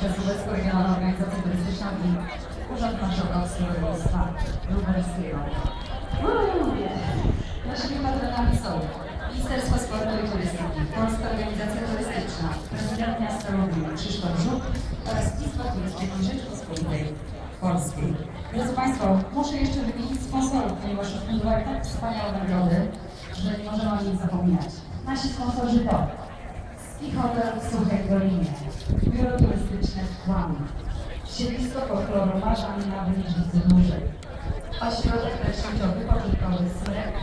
przez Lubelską Regionalną Organizację Turystyczną i Urząd Marszałkowski Województwa Lubelskiego. Naszymi patronami są Ministerstwo Sportu i Turystyki, Polska Organizacja Turystyczna, prezydent miasta Lublin Krzysztof Żuk oraz Kisła Królewskiego Rzeczypospolitej Polskiej. Drodzy Państwo, muszę jeszcze wymienić sponsorów, ponieważ ufundowały tak wspaniałe nagrody, że nie możemy o nich zapominać. Nasi sponsorzy to i hotel w Suchej Dolinie, biuro turystyczne w Kłamie, siedlisko folkloru Marzanina w Niżnicy Dużej, ośrodek leczniczo-wypoczynkowy Syrek.